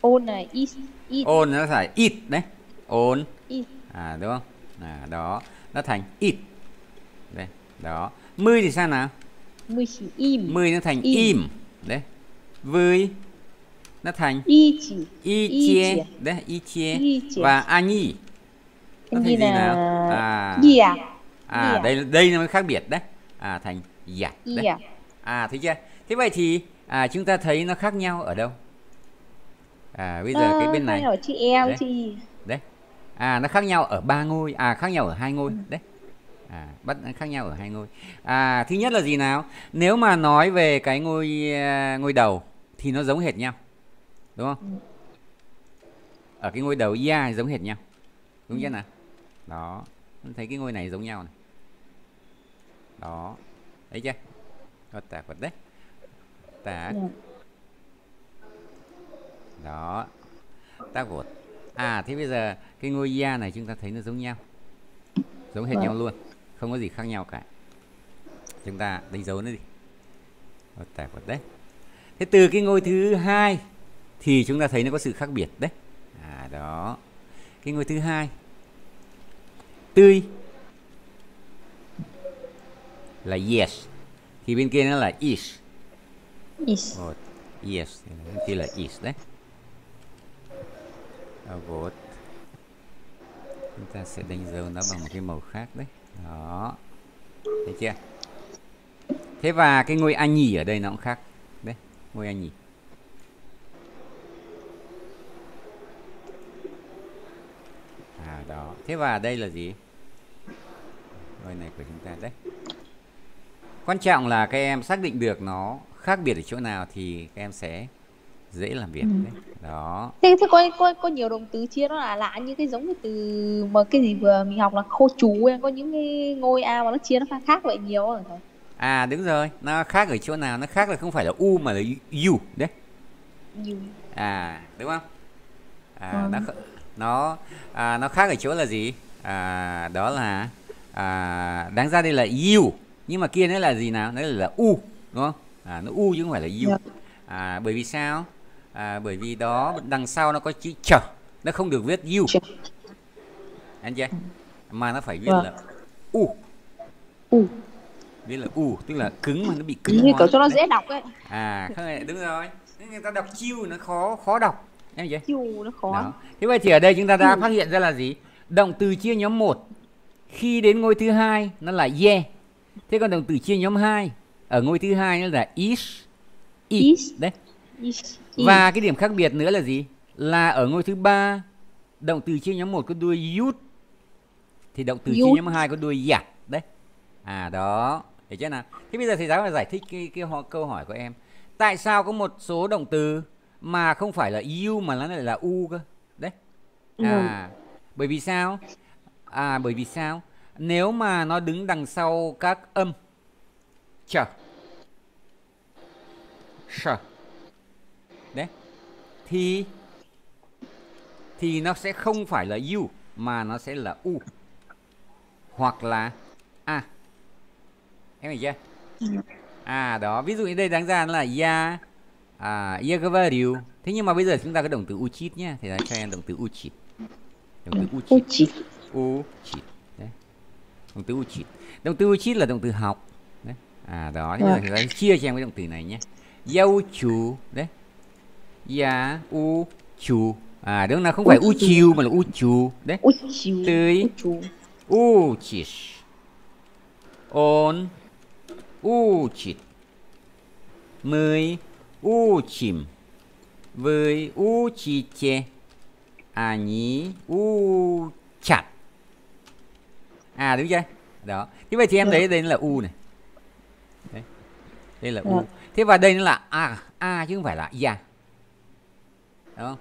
Ôn là y. Ôn nó phải ít đấy. Ôn. À, đúng không? À, đó. Nó thành ít. Đây, đó. Mươi thì sao nào? Mươi chỉ im. Mươi nó thành im. Im. Đấy. Với nó thành y chỉ y chia đấy, y chia và ani nó thành gì nào? À, à đây đây nó mới khác biệt đấy. À, thành yat đấy. À, thấy chưa? Thế vậy thì à, chúng ta thấy nó khác nhau ở đâu? À, bây giờ cái bên này đấy. À, nó khác nhau ở ba ngôi. À, khác nhau ở hai ngôi đấy. À, bắt khác nhau ở hai ngôi. À, thứ nhất là gì nào? Nếu mà nói về cái ngôi ngôi đầu thì nó giống hệt nhau, đúng không? Ở cái ngôi đầu ya giống hệt nhau, đúng chưa nào? Đó, thấy cái ngôi này giống nhau này. Đó, thấy chưa? Có tạc vật đấy, tạc. Đó, tạc vật. À, thế bây giờ cái ngôi ya này chúng ta thấy nó giống nhau, giống hệt nhau luôn, không có gì khác nhau cả. Chúng ta đánh dấu nó đi. Có tạc vật đấy. Thế từ cái ngôi thứ hai thì chúng ta thấy nó có sự khác biệt đấy. À đó. Cái ngôi thứ hai. Tươi là yes. Thì bên kia nó là is. Is. Oh, yes. Bên kia là is đấy. Avot. Chúng ta sẽ đánh dấu nó bằng một cái màu khác đấy. Đó. Thấy chưa? Thế và cái ngôi ani ở đây nó cũng khác. Ngôi anh nhỉ. À đó. Thế và đây là gì? Ngôi này của chúng ta đấy. Quan trọng là các em xác định được nó khác biệt ở chỗ nào thì các em sẽ dễ làm việc. Ừ. Đấy. Đó. Thế, thế có, có có nhiều động từ chia nó là lạ như cái giống như từ mà cái gì vừa mình học là khô chú, có những cái ngôi a mà nó chia nó khác vậy nhiều rồi. À đúng rồi, nó khác ở chỗ nào? Nó khác là không phải là u mà là u đấy. U. À đúng không? À, ừ. Nó nó à, nó khác ở chỗ là gì? À, đó là à, đáng ra đây là u nhưng mà kia nó là gì nào? Nó là u, đúng không? À, nó u chứ không phải là u. À, bởi vì sao? À, bởi vì đó đằng sau nó có chữ chờ, nó không được viết u. Anh chị, mà nó phải viết ừ. là u. U. Biết là u tức là cứng mà nó bị cứng như kiểu cho nó dễ đọc ấy. À không, đúng rồi, người ta đọc chiêu nó khó khó đọc em vậy. Chiêu nó khó. Đó. Thế vậy thì ở đây chúng ta đã ừ. phát hiện ra là gì? Động từ chia nhóm một khi đến ngôi thứ hai nó là ye. Yeah. Thế còn động từ chia nhóm hai ở ngôi thứ hai nó là is. Is đấy. Is. Và cái điểm khác biệt nữa là gì? Là ở ngôi thứ ba động từ chia nhóm một có đuôi yut thì động từ yut. Chia nhóm hai có đuôi yat đấy. À đó. Thế chứ nào? Thế bây giờ thầy giáo phải giải thích cái, cái câu hỏi của em. Tại sao có một số động từ mà không phải là u mà nó lại là u cơ? Đấy. À, ừ. Bởi vì sao? À, bởi vì sao? Nếu mà nó đứng đằng sau các âm chờ, sờ, đấy, thì thì nó sẽ không phải là u mà nó sẽ là u hoặc là a. Em hiểu chưa? À đó, ví dụ như đây đáng ra là я, à, я говорю. Thế nhưng mà bây giờ chúng ta có động từ учить nhé. Thì là cho em động từ учить. Động từ учить. Учить. Động từ учить. Động từ учить là động từ học. Đấy. À đó, thế thì ta chia cho em cái động từ này nhé. Я учу. Đấy. Я учу. À đúng là không phải учил mà là учу. Đấy. Ты учишь. Он учит. Мы учим. Вы учите. Они учат. À đúng chưa? Đó. Thế vậy thì em thấy đây là u này. Đấy. Đây là u. Thế và đây nó là a, a chứ không phải là ya. Đúng không?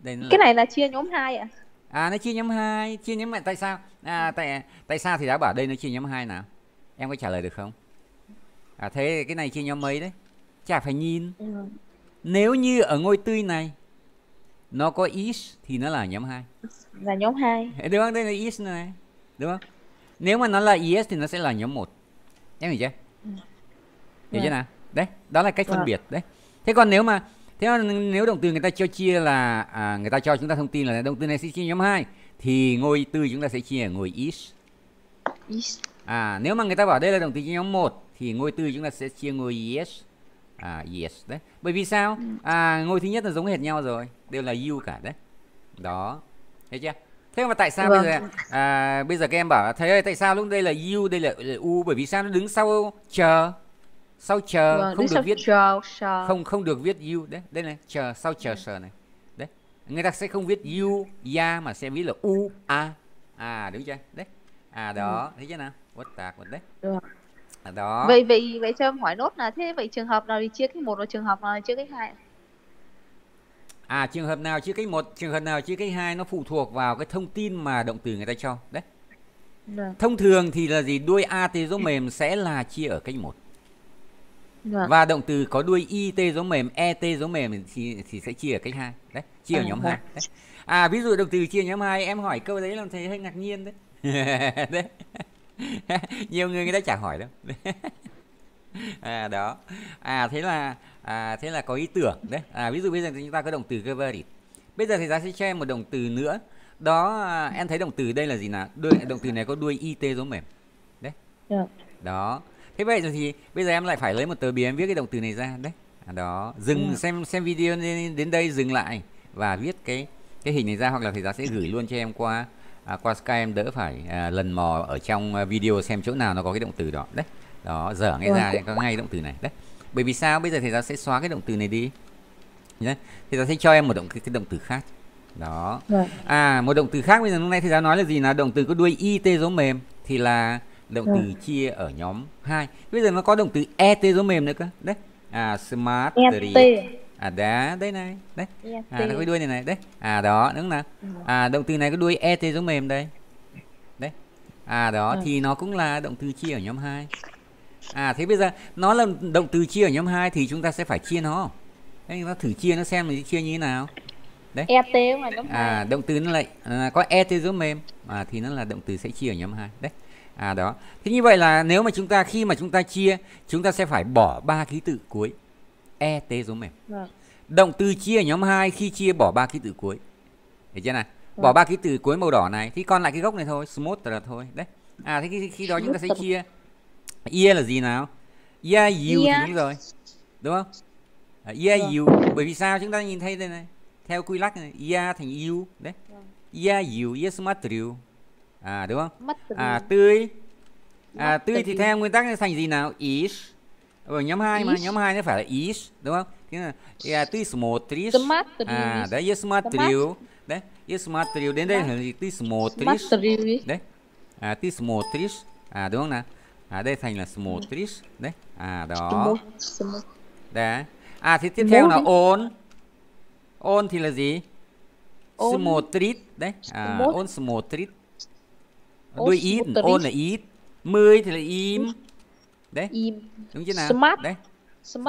Đây nó cái là... này là chia nhóm hai ạ. À? À nó chia nhóm hai, chia nhóm này tại sao? À tại tại sao thì đã bảo đây nó chia nhóm hai nào? Em có trả lời được không? À thế cái này chia nhóm mấy đấy? Chả phải nhìn. Ừ. Nếu như ở ngôi tươi này nó có is thì nó là nhóm hai. Là nhóm hai. Đúng không? Đây là is này. Đúng không? Nếu mà nó là is thì nó sẽ là nhóm một. Em hiểu chưa? Ừ. Hiểu chưa nào? Đấy, đó là cách phân ừ. biệt đấy. Thế còn nếu mà thế mà nếu động từ người ta cho chia là à, người ta cho chúng ta thông tin là động từ này sẽ chia nhóm hai thì ngôi tư chúng ta sẽ chia ở ngôi is. Is. À nếu mà người ta bảo đây là động từ chia nhóm một thì ngôi tư chúng ta sẽ chia ngôi yes. À yes đấy. Bởi vì sao? À ngôi thứ nhất là giống hệt nhau rồi, đều là you cả đấy. Đó. Thấy chưa? Thế mà tại sao vâng. bây giờ à, bây giờ các em bảo thấy tại sao lúc đây là you đây là, là u bởi vì sao nó đứng sau chờ. Sau chờ vâng, không được viết chờ, chờ. Không không được viết you đấy. Đây này, chờ sau chờ chờ này. Đấy. Người ta sẽ không viết you ya mà sẽ viết là u a. À đúng chưa? Đấy. À đó, thấy chưa nào? Quất tạc quất đấy. Được. À, đó. Vậy vậy vậy cho em hỏi nốt là thế vậy trường hợp nào thì chia cách một và trường hợp nào chia cách hai? À trường hợp nào chia cách một, trường hợp nào chia cách hai nó phụ thuộc vào cái thông tin mà động từ người ta cho. Đấy. Được. Thông thường thì là gì? Đuôi a tê dấu mềm sẽ là chia ở cách một. Được. Và động từ có đuôi it dấu mềm, et dấu mềm thì, thì sẽ chia ở cách hai. Đấy, chia ở à, nhóm hai. À ví dụ động từ chia nhóm hai em hỏi câu đấy làm thầy hơi ngạc nhiên đấy. Đấy. Nhiều người người ta chả hỏi đâu. À đó. À thế là à, thế là có ý tưởng đấy. À ví dụ bây giờ chúng ta có động từ говорить. Bây giờ thầy giáo sẽ cho em một động từ nữa. Đó à, em thấy động từ đây là gì nào? Đuôi, động từ này có đuôi it dấu mềm. Đấy. Được. Đó. Thế vậy rồi thì bây giờ em lại phải lấy một tờ bìa em viết cái động từ này ra đấy. À, đó, dừng ừ. xem xem video đến, đến đây dừng lại và viết cái cái hình này ra hoặc là thầy giáo sẽ gửi luôn cho em qua à, qua Skype em đỡ phải à, lần mò ở trong video xem chỗ nào nó có cái động từ đó đấy. Đó, dở ngay ừ. ra có ngay động từ này đấy. Bởi vì sao bây giờ thầy giáo sẽ xóa cái động từ này đi. Đấy. Thầy giáo sẽ cho em một động cái, cái động từ khác. Đó. Rồi. À một động từ khác bây giờ hôm nay thầy giáo nói là gì là động từ có đuôi it dấu mềm thì là động ừ. từ chia ở nhóm hai. Bây giờ nó có động từ et dấu mềm nữa cơ. Đấy. À smart à đá đấy này, đấy. À nó có đuôi này này, đấy. À đó, đúng nào. À động từ này có đuôi et dấu mềm đây. Đấy. À đó ừ. thì nó cũng là động từ chia ở nhóm hai. À thế bây giờ nó là động từ chia ở nhóm hai thì chúng ta sẽ phải chia nó. Đấy, nó thử chia nó xem thì chia như thế nào. Đấy. Et mà đúng à động từ nó lại à, có et dấu mềm à thì nó là động từ sẽ chia ở nhóm hai. Đấy. À đó. Thế như vậy là nếu mà chúng ta khi mà chúng ta chia, chúng ta sẽ phải bỏ ba ký tự cuối. E t dấu mềm. Vâng. Động từ chia nhóm hai khi chia bỏ ba ký tự cuối. Thấy chưa nào? Vâng. Bỏ ba ký tự cuối màu đỏ này thì còn lại cái gốc này thôi, smooth là thôi, đấy. À thế khi, khi đó chúng ta sẽ chia. Ie là gì nào? Yeah you yeah. thì đúng rồi. Đúng không? Yeah vâng. you. Bởi vì sao chúng ta nhìn thấy đây này. Theo quy lắc này, yeah thành you, đấy. Vâng. Yeah you, yes smart you. À đúng không? À tươi. À tươi thì theo nguyên tắc nó thành gì nào? Is. Ở nhóm hai mà, nhóm hai nó phải là is, đúng không? Thế là yeah, tươi смотришь. À đấy, я смотрю. Đấy, я смотрю. Đến đây là ты смотришь. Đấy. À ты смотришь. À đúng không nào? À đây thành là смотришь, đấy. À đó. Đấy. À thì tiếp theo là он. Он thì là gì? Смотрит, đấy. À он смотрит. Đuôi ít, ôn là ít, mười thì là im, đấy, im. Đúng chưa nào? Smart. Đấy,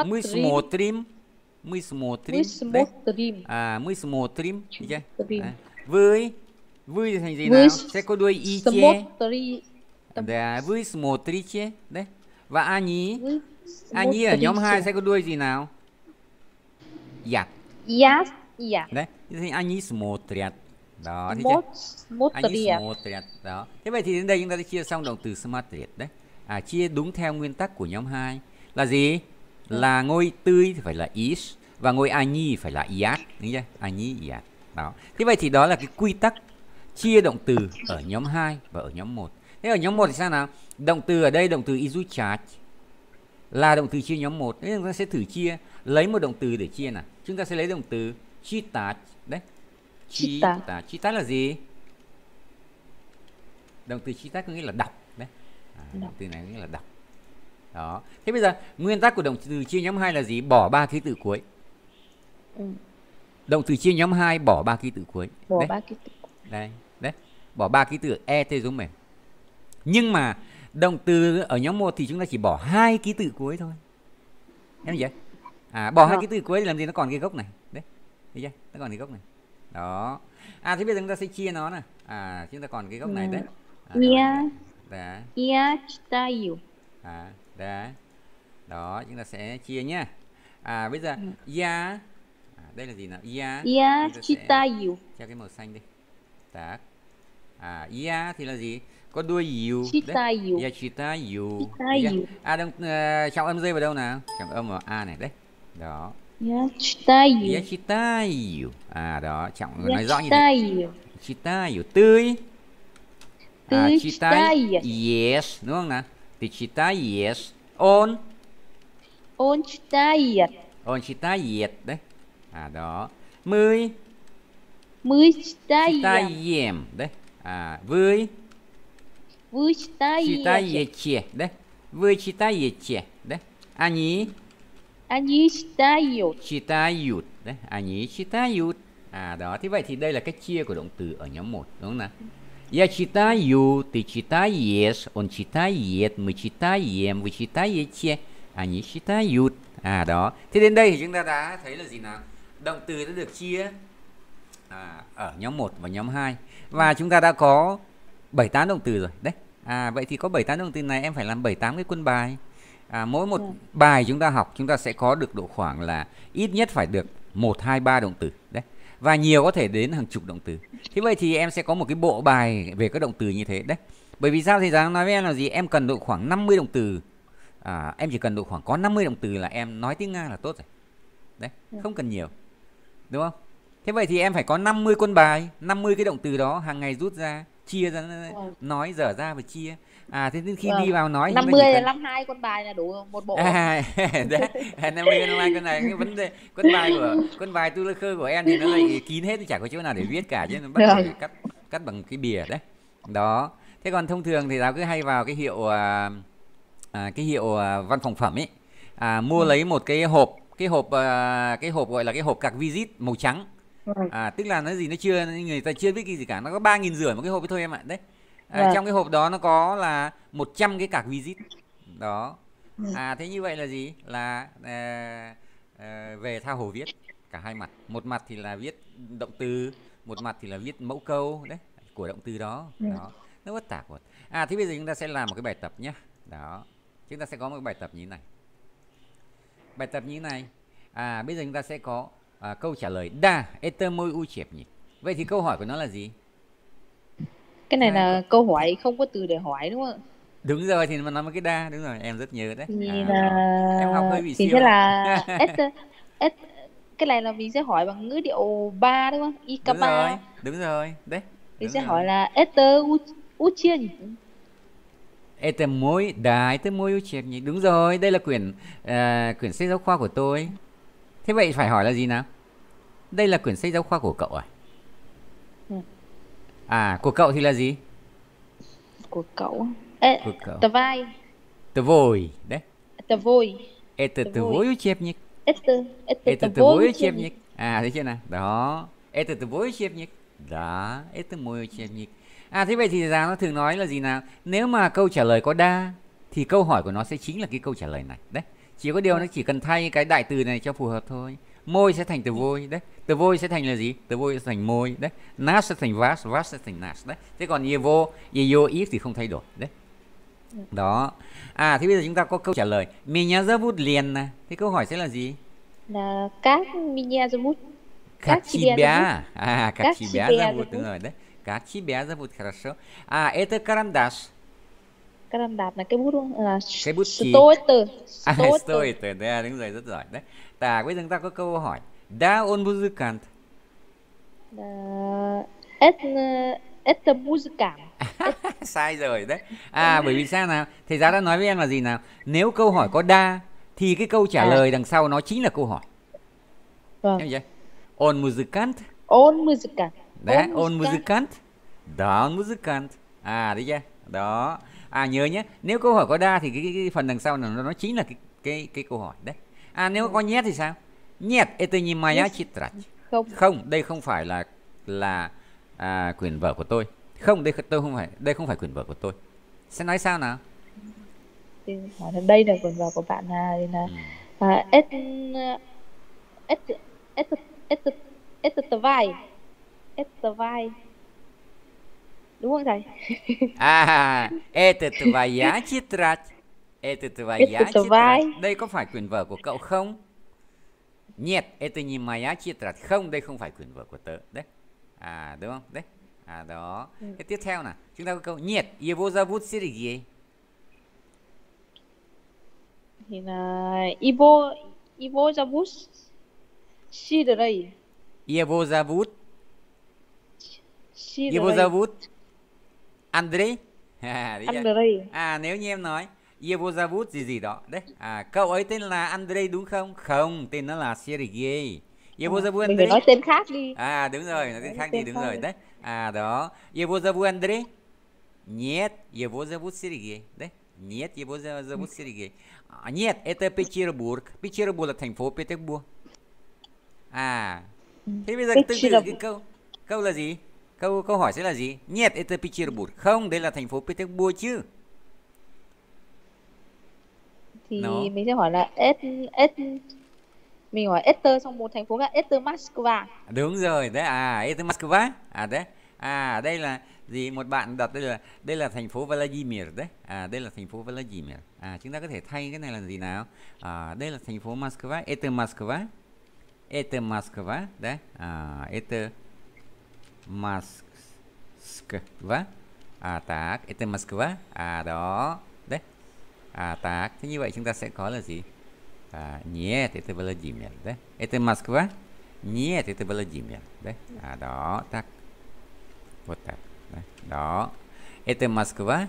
mười смотрим, mười смотрим, đấy, à mười смотрим, được chưa? À. Vui, vui thì thành gì nào? Sẽ có đuôi ite, да, vui смотрите, đấy, Và Anyi. Anyi ở nhóm hai sẽ có đuôi gì nào? Yat. Yat. Yat. Đấy. Thì Anyi смотрят. Đó. Anyi смотрят. Đó. Thế vậy thì đến đây chúng ta đã chia xong động từ смотреть đấy. À, chia đúng theo nguyên tắc của nhóm hai. Là gì? Là ngôi tươi thì phải là is và ngôi Anyi phải là yat. Đúng chưa? Anyi yat. Đó. Thế vậy thì đó là cái quy tắc chia động từ ở nhóm hai và ở nhóm một. Thế ở nhóm một thì sao nào? Động từ ở đây, động từ изучать là động từ chia nhóm một. Thế chúng ta sẽ thử chia, lấy một động từ để chia nào. Chúng ta sẽ lấy động từ читать đấy. Читать. Читать là gì? Động từ читать có nghĩa là đọc đấy. À, động từ này có nghĩa là đọc. Đó. Thế bây giờ nguyên tắc của động từ chia nhóm hai là gì? Bỏ ba ký tự cuối. Động từ chia nhóm hai bỏ ba ký tự cuối. Bỏ ba ký tự. Đây, đấy. Bỏ ba ký tự e t giống mềm. Nhưng mà động từ ở nhóm một thì chúng ta chỉ bỏ hai ký tự cuối thôi. Em hiểu? À, bỏ hai ký tự cuối thì làm gì, nó còn cái gốc này. Đấy. Thấy chưa? Nó còn cái gốc này. Đó. À, thế bây giờ chúng ta sẽ chia nó nè. À, chúng ta còn cái gốc này đấy. Đã. Ia chitayu. À, đã. Đó, chúng ta sẽ chia nhá. À, bây giờ ya. Đây là gì nào? Ya. Ia chitayu. Cho cái màu xanh đi. Đã. À, ya thì là gì? Có đuôi yu. Chitayu. Ya chitayu. Chitayu. À, đồng, uh, trọng âm rơi vào đâu nào? Trọng âm ở A này đấy. Đó. Ya chitayu. Ya chitayu. À đó, trọng nói rõ như thế. Chitayu. Tươi. Tươi. Chitayu. Yes. Đúng không nào? Thì chitayu yes. On. On chitayu. On chitayu đấy. À đó. Mười. Mười chitayu. Chitayu đấy. À, vui. Вы читаете. Читаете, да? Вы читаете, да? Они. Они читают. Читают, да? Они читают. À đó, thế vậy thì đây là cách chia của động từ ở nhóm một, đúng không nào? Я читаю, ты читаешь, он читает, мы читаем, вы читаете, они читают. À đó. Thế đến đây thì chúng ta đã thấy là gì nào? Động từ đã được chia à, ở nhóm một và nhóm hai. Và chúng ta đã có bảy tám động từ rồi đấy. À, vậy thì có bảy tám động từ này em phải làm bảy tám cái quân bài. À, mỗi một bài chúng ta học chúng ta sẽ có được độ khoảng là ít nhất phải được một, hai, ba động từ đấy. Và nhiều có thể đến hàng chục động từ. Thế vậy thì em sẽ có một cái bộ bài về các động từ như thế đấy. Bởi vì sao thầy giáo nói với em là gì? Em cần độ khoảng năm mươi động từ. À, em chỉ cần độ khoảng có năm mươi động từ là em nói tiếng Nga là tốt rồi. Đấy, không cần nhiều. Đúng không? Thế vậy thì em phải có năm mươi quân bài, năm mươi cái động từ đó hàng ngày rút ra, chia ra, nói dở ra và chia. À thế nên khi ừ. đi vào nói năm mươi cần... năm mươi hai con bài là đủ một bộ. À, năm mươi, năm mươi hai con này cái vấn đề con bài của con bài tu lơ khơ của em thì nó lại kín hết, chả có chỗ nào để viết cả chứ bắt phải cắt cắt bằng cái bìa đấy. Đó. Thế còn thông thường thì giáo cứ hay vào cái hiệu à, cái hiệu văn phòng phẩm ấy. À, mua ừ. lấy một cái hộp, cái hộp cái hộp gọi là cái hộp cạc visit màu trắng. À, tức là nó gì nó chưa người ta chưa biết cái gì cả, nó có ba nghìn rưỡi một cái hộp thôi em ạ đấy. À, yeah. Trong cái hộp đó nó có là một trăm cái cạc visit đó. À thế như vậy là gì là à, à, về tha hồ viết cả hai mặt, một mặt thì là viết động từ, một mặt thì là viết mẫu câu đấy của động từ đó. Yeah. Đó nó vất vả quá. À thế bây giờ chúng ta sẽ làm một cái bài tập nhé. Đó chúng ta sẽ có một cái bài tập như thế này, bài tập như thế này. À bây giờ chúng ta sẽ có à, câu trả lời da это мой учебник. Vậy thì câu hỏi của nó là gì? Cái này à, là câu... câu hỏi không có từ để hỏi đúng không? Đúng rồi thì nó nói cái da, đúng rồi, em rất nhớ đấy. Thì à, là... em học hơi bị thì siêu. Thế là S... S... cái này là mình sẽ hỏi bằng ngữ điệu ba đúng không? i ca ba. Đúng rồi, đúng rồi. Đấy. Mình sẽ rồi. Hỏi là это учебник. Это мой, да, это мой учебник. Đúng rồi, đây là quyển uh, quyển sách giáo khoa của tôi. Thế vậy phải hỏi là gì nào? Đây là quyển sách giáo khoa của cậu à? Ừ. À, của cậu thì là gì? Của cậu. Ê, của cậu. Tờ vai. Tờ vôi, đấy. Tờ vôi. Это твой учебник. Это это твой учебник. À, thấy chưa nào? Đó. Это твой учебник. Да, это мой учебник. À, thế vậy thì giáo nó thường nói là gì nào? Nếu mà câu trả lời có da thì câu hỏi của nó sẽ chính là cái câu trả lời này, đấy. Chỉ có điều nó chỉ cần thay cái đại từ này cho phù hợp thôi. Môi sẽ thành từ vôi đấy. Từ vôi sẽ thành là gì? Từ vôi sẽ thành môi đấy. Nas sẽ thành vas, vas sẽ thành nas đấy. Thế còn yevo, yeyo, if thì không thay đổi đấy. Đó. À, thế bây giờ chúng ta có câu trả lời. Меня зовут Лена. Thế câu hỏi sẽ là gì? Là как меня зовут? Как тебя. А, как тебя зовут. Đúng rồi, đấy. Как тебя зовут, хорошо. А, это карандаш. Карандаш là cái bút luôn. À, cái bút chì. Stoiter. À, stoiter. Đấy, đúng rồi, rất giỏi. Đấy. Tà, bây giờ chúng ta có câu hỏi. Да, он музыкант. Это... Это музыкант. Sai rồi đấy. À, bởi vì sao nào? Thầy giáo đã nói với em là gì nào? Nếu câu hỏi có da thì cái câu trả à. lời đằng sau nó chính là câu hỏi. Vâng. Em hiểu chưa? Он музыкант. Он музыкант. Đấy, он музыкант. Да, он музыкант. À, đấy chưa? Đó. À, nhớ nhé. Nếu câu hỏi có da thì cái, cái, cái phần đằng sau nó nó chính là cái cái cái câu hỏi đấy. À, nếu có нет thì sao? Нет, это не моя тетрадь. Không. Không, đây không phải là là à, quyển vở của tôi. Không, đây tôi không phải, đây không phải quyển vở của tôi. Sẽ nói sao nào? Đây là quyển vở của bạn à, là à, et et et et et vai. Et vai. Đúng không thầy? À, et vai chitrat. Et vai chitrat. Đây có phải quyển vở của cậu không? Нет, это не моя тетрадь. Không, đây không phải quyển vở của tớ. Đấy. À, đúng không? Đấy. À, đó. Ừ. Thế tiếp theo là chúng ta có câu нет, его зовут Сергей. Thì là его его зовут Сергей. Его зовут Его зовут Андрей. Андрей. À, nếu như em nói его зовут gì gì đó, đấy. À, cậu ấy tên là Андрей đúng không? Không, tên nó là Сергей. Его зовут Андрей. Mình phải nói tên khác đi. À, đúng rồi, nói tên khác đi, đúng rồi đấy. À, đó. Его зовут Андрей? Нет, его зовут Сергей. Đấy. Нет, его зовут Сергей. Нет, это Петербург. Петербург là thành phố Петербург. À. Thế bây giờ tương tự cái câu câu là gì? Câu câu hỏi sẽ là gì? Нет, это Петербург. Không, đây là thành phố Petersburg chứ. Thì no. Mình sẽ hỏi là S S mình hỏi Ester xong một thành phố là Ester Moscow. Đúng rồi đấy, à Ester Moscow. À đấy. À đây là gì, một bạn đặt đây là đây là thành phố Vladimir đấy. À đây là thành phố Vladimir. À chúng ta có thể thay cái này là gì nào? À đây là thành phố Moscow, Ester Moscow. Ester Moscow đấy. À Ester Moscow. À так, Ester Moscow. À đó. Đấy. À так, thế như vậy chúng ta sẽ có là gì? А, нет, это Владимир, да? Это Москва? Нет, это Владимир, да? А, да, так. Вот так, да? Да. Это Москва?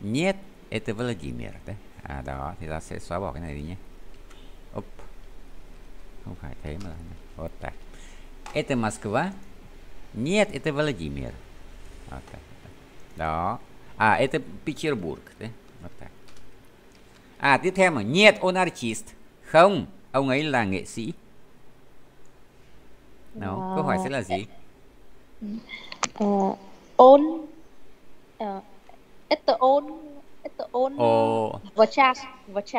Нет, это Владимир, да? А, да, thì ta sẽ xóa bỏ cái này đi nhé. Оп. Không phải thế mà. Вот так. Это Москва? Нет, это Владимир. Вот так. Да. А, это Петербург, да? Вот так. À, tiếp theo mà нет, он артист. Không, ông ấy là nghệ sĩ. Đó, no. Câu hỏi sẽ là gì? Uh, on uh, Это он Это он oh. Врач Врач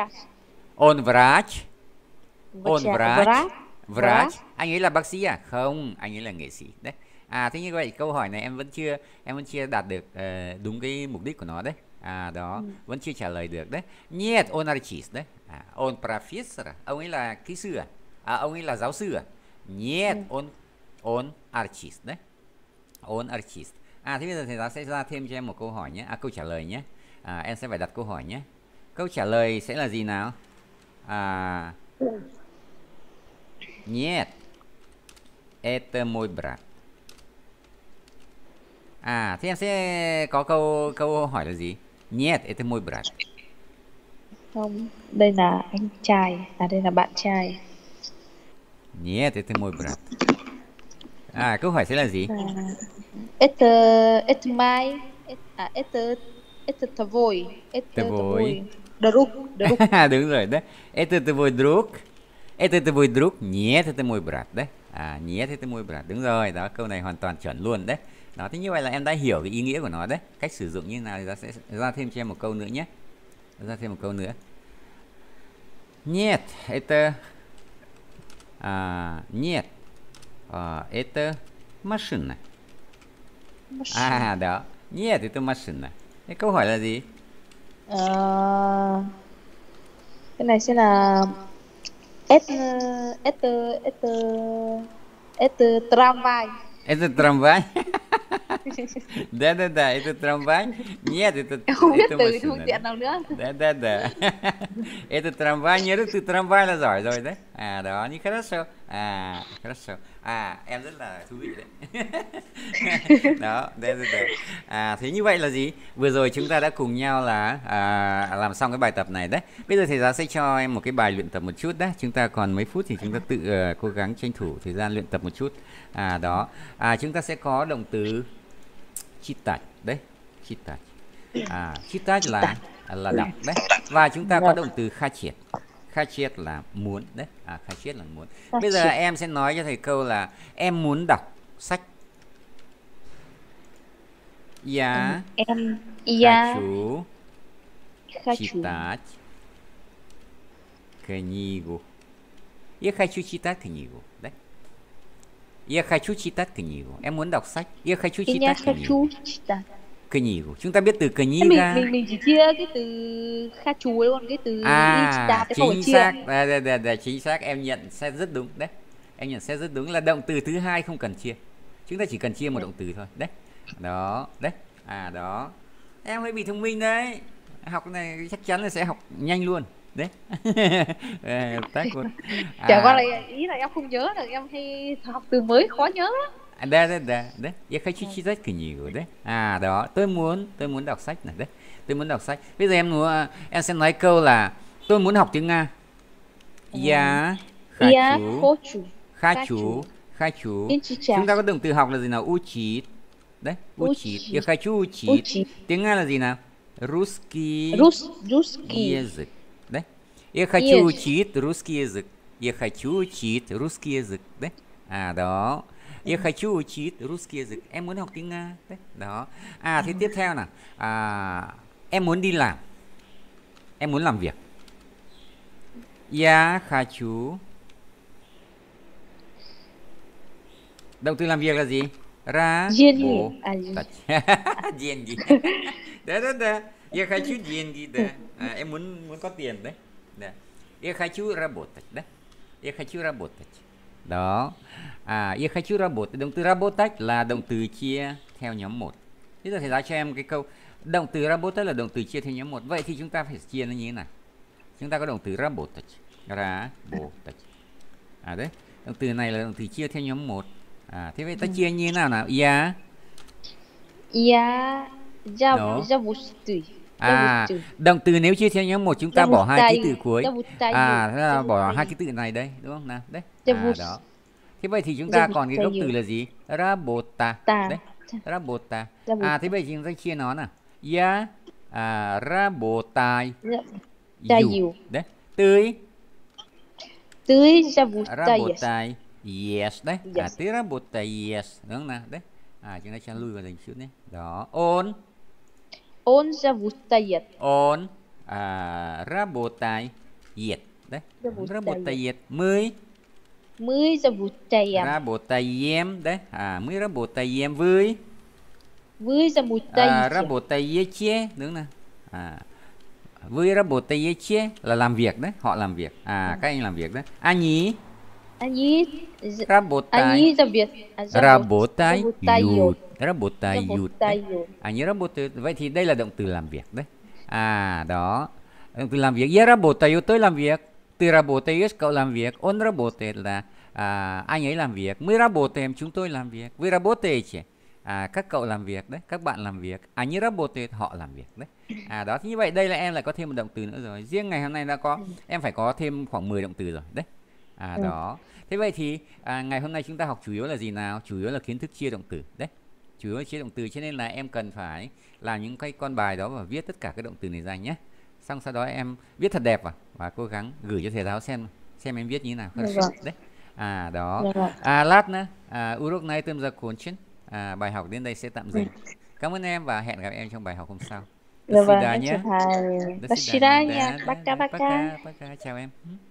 Он врач Он врач Врач Anh ấy là bác sĩ à? Không, anh ấy là nghệ sĩ. Đấy. À, thế như vậy câu hỏi này em vẫn chưa Em vẫn chưa đạt được uh, đúng cái mục đích của nó đấy. À đó, ừ. Vẫn chưa trả lời được đấy. Нет, он артист đấy. À, он профессор. Ông ấy là kỹ sư à? À ông ấy là giáo sư à? Нет, ừ. он он артист đấy. Он артист. À thế bây giờ thầy giáo sẽ ra thêm cho em một câu hỏi nhé. À câu trả lời nhé. À em sẽ phải đặt câu hỏi nhé. Câu trả lời sẽ là gì nào? À Нет. Это мой брат. À thế em sẽ có câu câu hỏi là gì? Нет, это мой брат. Không, đây là anh trai, à đây là bạn trai. Нет, это мой брат. À câu hỏi sẽ là gì? Это это мой, à это это твой, это твой друг, друг. Đúng rồi đấy. Это твой друг. Это твой друг. Нет, это мой брат đấy. À нет, это мой брат. Đúng rồi, đó câu này hoàn toàn chuẩn luôn đấy. Đó, thế như vậy là em đã hiểu cái ý nghĩa của nó đấy. Cách sử dụng như thế nào thì ta sẽ ra thêm cho em một câu nữa nhé. Ra thêm một câu nữa. Нет, это... À, нет, à, это машина. Машина. À, đó. Нет, это машина. Cái câu hỏi là gì? Uh, cái này sẽ là S S S S трамвай. Это трамвай? Да-да-да, это трамвай. Нет, это, это машина. Да-да-да. Это трамвай. Нет, ты трамвай là giỏi rồi đấy. À, đó, như хорошо. À, хорошо. À, em rất là thú vị đấy. Đó, да-да-да. À, thế như vậy là gì? Vừa rồi chúng ta đã cùng nhau là à, làm xong cái bài tập này đấy. Bây giờ thầy giáo sẽ cho em một cái bài luyện tập một chút đấy. Chúng ta còn mấy phút thì chúng ta tự uh, cố gắng tranh thủ thời gian luyện tập một chút. À, đó. À, chúng ta sẽ có động từ читать đấy, читать. À, читать là là đọc đấy. Và chúng ta có động từ хотеть. Хотеть là muốn đấy. À, хотеть là muốn. Bây giờ em sẽ nói cho thầy câu là em muốn đọc sách. Я em я хочу читать книгу. Я хочу читать книгу. Đấy. Я хочу читать книгу. Em muốn đọc sách. Я хочу читать книгу. Книгу. Chúng ta biết từ книга. Mình, mình, mình chỉ chia cái từ хочу ấy, còn cái từ читать thì không chia. À, chính xác. Đây, đây, đây, đây, chính xác. Em nhận xét rất đúng đấy. Em nhận xét rất đúng là động từ thứ hai không cần chia. Chúng ta chỉ cần chia một động từ thôi. Đấy. Đó. Đấy. À đó. Em hơi bị thông minh đấy. Học này chắc chắn là sẽ học nhanh luôn. Đấy. à, Chả qua là ý là em không nhớ được, em hay học từ mới khó nhớ lắm. À, да, да, да, да. Я хочу читать книгу, đấy. À đó, tôi muốn, tôi muốn đọc sách này đấy. Tôi muốn đọc sách. Bây giờ em muốn, em sẽ nói câu là tôi muốn học tiếng Nga. Я хочу, хочу, хочу. Chúng ta có động từ học là gì nào? Учить. Đấy, учить. Я хочу учить. Tiếng Nga là gì nào? Русский. Русский язык. Я хочу учить русский язык. Я хочу учить русский язык. Đấy. À đó. Я хочу учить русский язык. Em muốn học tiếng Nga. Đấy. Đó. À thế tiếp theo nào. À, em muốn đi làm. Em muốn làm việc. Я хочу. Động từ làm việc là gì? Работать. Деньги. Да, да, да. Я хочу деньги, да. À, em muốn muốn có tiền đấy. Да. Я хочу работать, да? Я хочу работать. Đó. À, я хочу работать. Động từ работать là động từ chia theo nhóm một. Bây giờ thầy giáo cho em cái câu động từ работать là động từ chia theo nhóm một. Vậy thì chúng ta phải chia nó như thế này. Chúng ta có động từ работать. Работать. À đấy. Động từ này là động từ chia theo nhóm một. À, thế vậy ta chia như thế nào nào? Я. Я завучусь. À, động từ nếu chia theo nhóm một chúng ta bỏ hai ký tự cuối. À, thế là bỏ hai ký tự này đây, đúng không nào? Đấy. À, đó. Thế vậy thì chúng ta còn cái gốc từ là gì? Работа. Đấy. Работа. À, thế vậy thì chúng ta chia nó nào. Я работаю. Đấy. Ты. Ты работаешь. Yes đấy. À, ты работаешь, đúng không nào? Đấy. À, chúng ta cho lui vào dành chút nhé. Đó. Он. Он работает. Он а, работает. Да? Работает. Мы. Мы работаем. Работаем, да? А, мы работаем. Вы. Вы работаете. А, работаете, đúng không? À, вы работаете là làm việc đấy, họ làm việc. À, các anh làm việc đấy. Они. Они работают. Работают. Работают. Они работают. Vậy thì đây là động từ làm việc đấy. À đó. Động từ làm việc. Я работаю. Tôi làm việc. Ты работаешь. Cậu làm việc. Он работает là à, anh ấy làm việc. Мы работаем. Chúng tôi làm việc. Вы работаете. À, các cậu làm việc đấy. Các bạn làm việc. Они работают. Họ làm việc đấy. À đó. Thì như vậy đây là em lại có thêm một động từ nữa rồi. Riêng ngày hôm nay đã có. Em phải có thêm khoảng mười động từ rồi đấy. À ừ. Đó. Thế vậy thì à, ngày hôm nay chúng ta học chủ yếu là gì nào? Chủ yếu là kiến thức chia động từ đấy. Chủ yếu là chia động từ, cho nên là em cần phải làm những cái con bài đó và viết tất cả các động từ này ra nhé. Xong sau đó em viết thật đẹp à? Và cố gắng gửi cho thầy giáo xem xem em viết như thế nào. Đấy. À đó. À, lát nữa à, Urok này tâm ra Question. À, bài học đến đây sẽ tạm dừng. Cảm ơn em và hẹn gặp em trong bài học hôm sau. Được rồi. Bác sĩ Đa nhé. Bác sĩ Đa nhé. Bác ca bác ca. Chào em.